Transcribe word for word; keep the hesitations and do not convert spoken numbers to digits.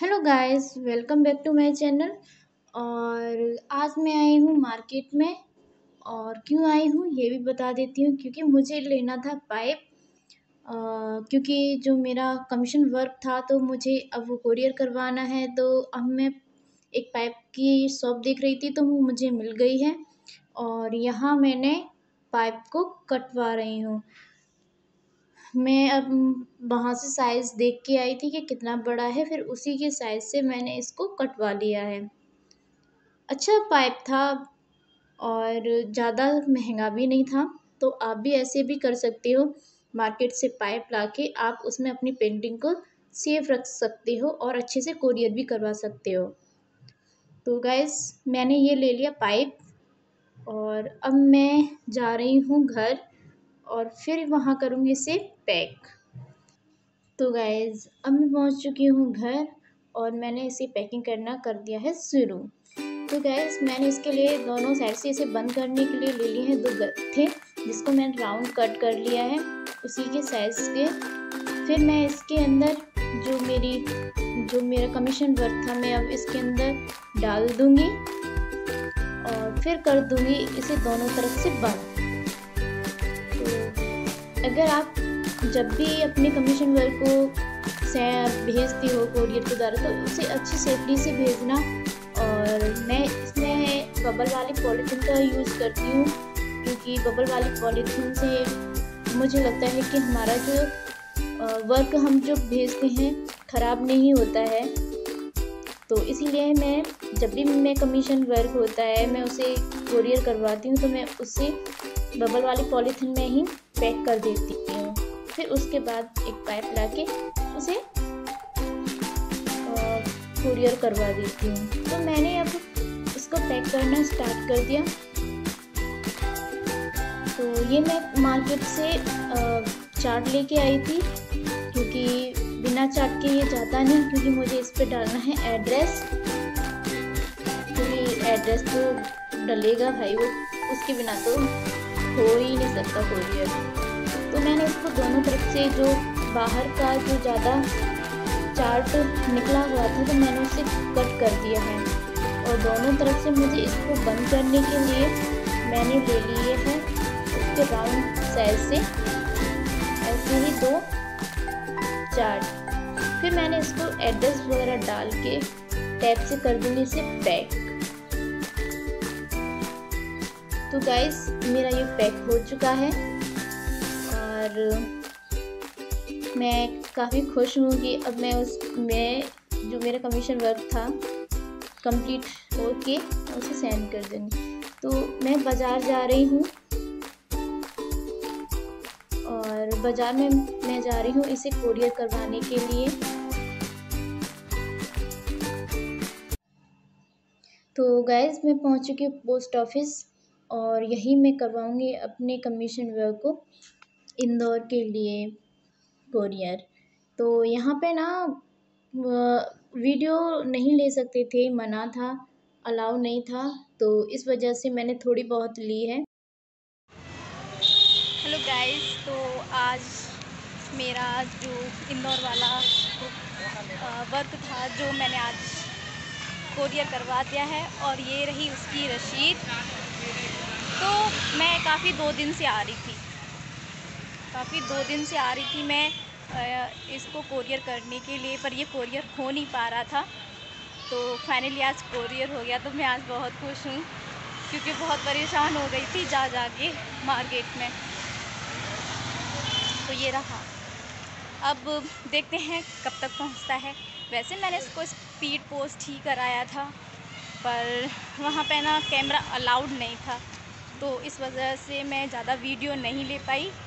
Hello guys, welcome back to my channel. और आज मैं आई हूँ मार्केट में, और क्यों आई हूँ ये भी बता देती हूँ। क्योंकि मुझे लेना था पाइप, क्योंकि जो मेरा कमीशन वर्क था तो मुझे अब वो कोरियर करवाना है। तो अब मैं एक पाइप की शॉप देख रही थी तो वो मुझे मिल गई है, और यहाँ मैंने पाइप को कटवा रही हूँ। मैं अब वहाँ से साइज़ देख के आई थी कि कितना बड़ा है, फिर उसी के साइज़ से मैंने इसको कटवा लिया है। अच्छा पाइप था और ज़्यादा महंगा भी नहीं था। तो आप भी ऐसे भी कर सकते हो, मार्केट से पाइप लाके आप उसमें अपनी पेंटिंग को सेफ रख सकते हो और अच्छे से कोरियर भी करवा सकते हो। तो गाइस, मैंने ये ले लिया पाइप, और अब मैं जा रही हूँ घर और फिर वहाँ करूँगी इसे पैक। तो गाइज़, अब मैं पहुँच चुकी हूँ घर और मैंने इसे पैकिंग करना कर दिया है शुरू। तो गाइज़, मैंने इसके लिए दोनों साइड से इसे बंद करने के लिए ले लिए हैं दो गट्ठे, जिसको मैंने राउंड कट कर लिया है उसी के साइज़ के। फिर मैं इसके अंदर जो मेरी जो मेरा कमीशन वर्क था मैं अब इसके अंदर डाल दूँगी और फिर कर दूँगी इसे दोनों तरफ से बंद। अगर आप जब भी अपने कमीशन वर्क को से भेजती हो कोरियर के द्वारा तो उसे अच्छी सेफ्टी से भेजना। और मैं इसमें बबल वाली पॉलीथीन का यूज़ करती हूँ, क्योंकि बबल वाली पॉलीथीन से मुझे लगता है कि हमारा जो वर्क हम जो भेजते हैं ख़राब नहीं होता है। तो इसीलिए मैं जब भी मैं कमीशन वर्क होता है मैं उसे कोरियर करवाती हूँ तो मैं उसे बबल वाली पॉलीथीन में ही पैक कर देती हूँ। फिर उसके बाद एक पाइप लाके उसे कोरियर करवा देती हूँ। तो मैंने अब इसको पैक करना स्टार्ट कर दिया। तो ये मैं मार्केट से चार्ट लेके आई थी, क्योंकि बिना चार्ट के ये जाता नहीं, क्योंकि मुझे इस पर डालना है एड्रेस। क्योंकि तो एड्रेस तो डलेगा भाई, वो उसके बिना तो हो ही नहीं सकता कोरियर। तो मैंने इसको दोनों तरफ से जो बाहर का जो ज़्यादा चार्ट निकला हुआ था तो मैंने उसे कट कर दिया है, और दोनों तरफ से मुझे इसको बंद करने के लिए मैंने ले लिए हैं उसके राउंड साइज से ऐसे ही दो चार्ट। फिर मैंने इसको एड्रेस वगैरह डाल के टैप से कर दूँगी इसे पैक। तो गाइस, मेरा ये पैक हो चुका है और मैं काफ़ी खुश हूँ कि अब मैं उस मैं जो मेरा कमीशन वर्क था कंप्लीट हो के उसे सेंड कर दूँगी। तो मैं बाज़ार जा रही हूँ, और बाज़ार में मैं जा रही हूँ इसे कोरियर करवाने के लिए। तो गाइस, मैं पहुँच चुकी हूँ पोस्ट ऑफिस, और यही मैं करवाऊंगी अपने कमीशन वर्क को इंदौर के लिए कोरियर। तो यहाँ पे ना वीडियो नहीं ले सकते थे, मना था, अलाउ नहीं था, तो इस वजह से मैंने थोड़ी बहुत ली है। हेलो गाइस, तो आज मेरा जो इंदौर वाला वर्क था जो मैंने आज कोरियर करवा दिया है, और ये रही उसकी रसीद। तो मैं काफ़ी दो दिन से आ रही थी काफ़ी दो दिन से आ रही थी मैं इसको कोरियर करने के लिए, पर ये कोरियर हो नहीं पा रहा था। तो फाइनली आज कोरियर हो गया, तो मैं आज बहुत खुश हूँ, क्योंकि बहुत परेशान हो गई थी जा जा के मार्केट में। तो ये रहा, अब देखते हैं कब तक पहुँचता है। वैसे मैंने इसको स्पीड पोस्ट ही कराया था, पर वहाँ पे ना कैमरा अलाउड नहीं था, तो इस वजह से मैं ज़्यादा वीडियो नहीं ले पाई।